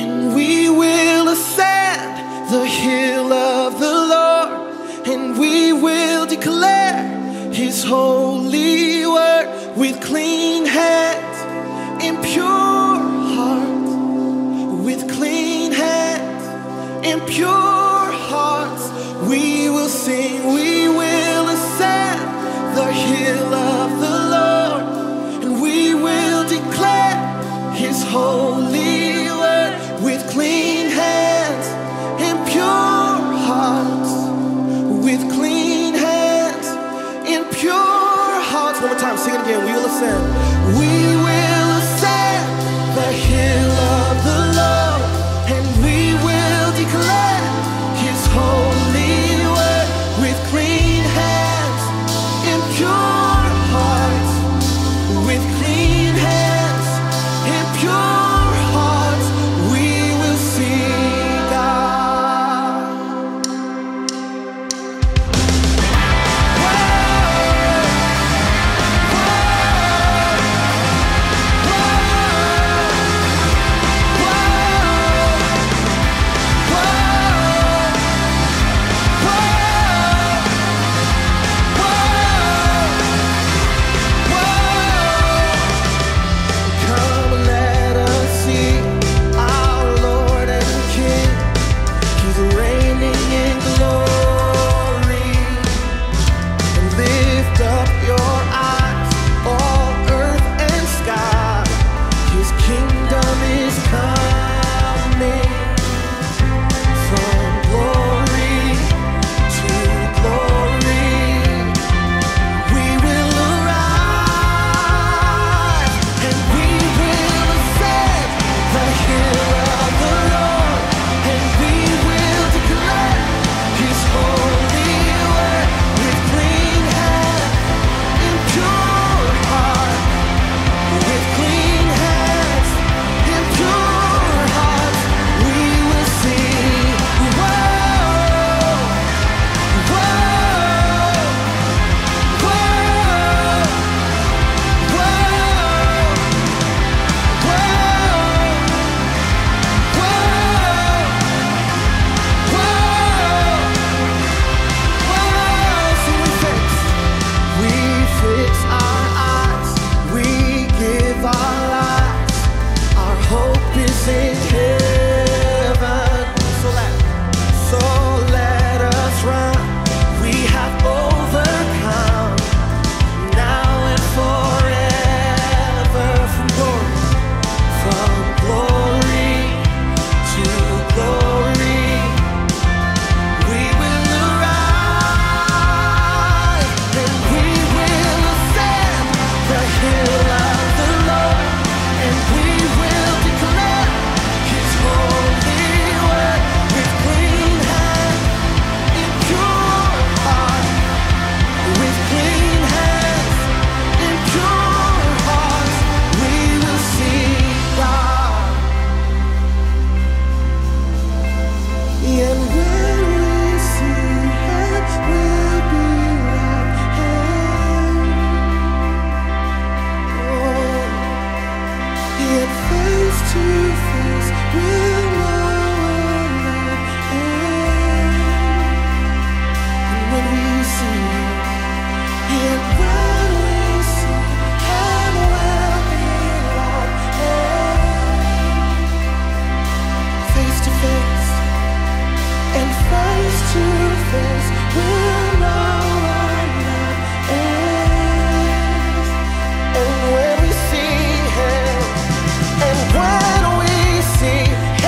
And we will ascend the hill of the Lord, and we will declare His holy word. With clean hands and pure hearts, with clean hands and pure hearts, we will sing, we will ascend the hill of the Lord, and we will declare His holy word. With clean hands and pure hearts, with clean hands and pure hearts. One more time, sing it again. We will ascend. We will ascend the hill of the Lord, and we will declare His holy word. With clean hands and pure hearts, with clean hands and pure hearts, we will sing God. Come and let us see our Lord and King. He's reigning in glory. And lift up your eyes, all earth and sky. His kingdom is coming. From glory to glory, we will arise, and we will ascend the hill of the Lord, and we will declare His holy word. With clean hands and pure heart, with clean hands and pure hearts, we will sing. So we fix our eyes, we give our lives, our hope is in heaven. So let us run, we have overcome, now and forever. From glory to glory, we will arise, and we will ascend the hill of the Lord, and we will declare His holy word. With clean hands and pure heart, with clean hands and pure hearts, we will see God. And where we see Him will be like Him. Yet face to face we'll know Him. And when we see Him, yet when we see Him will be like Him. Face to face, and face to face, we'll know our love is. And when we see Him, and when we see Him,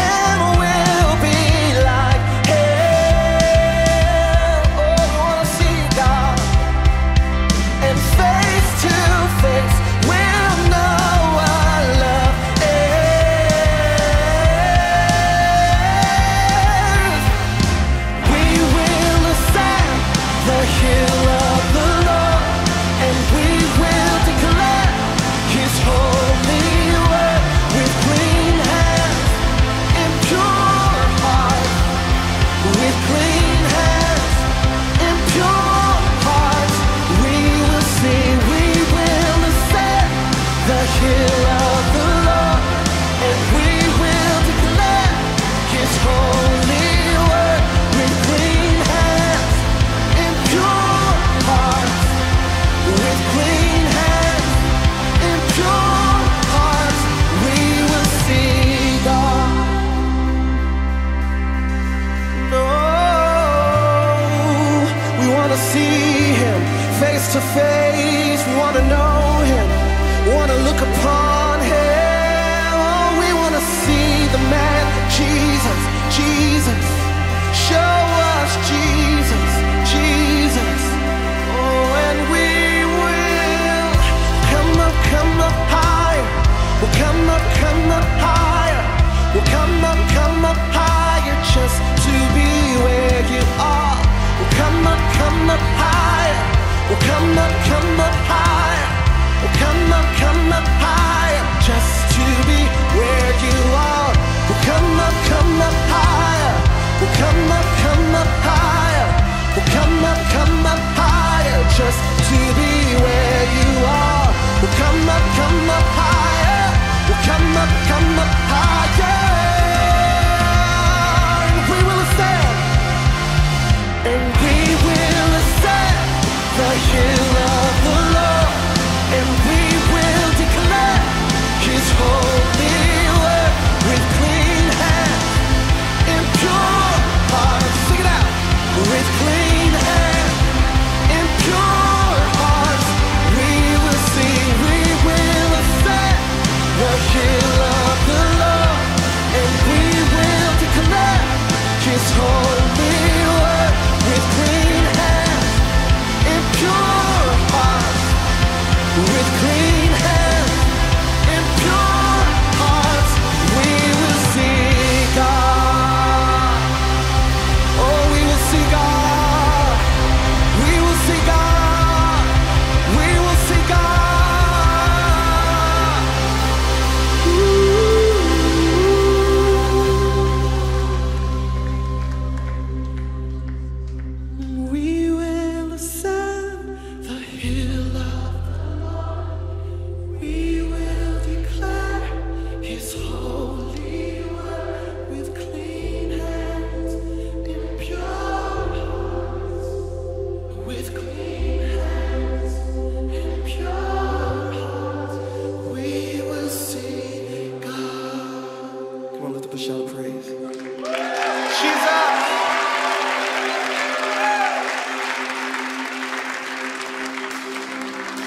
come up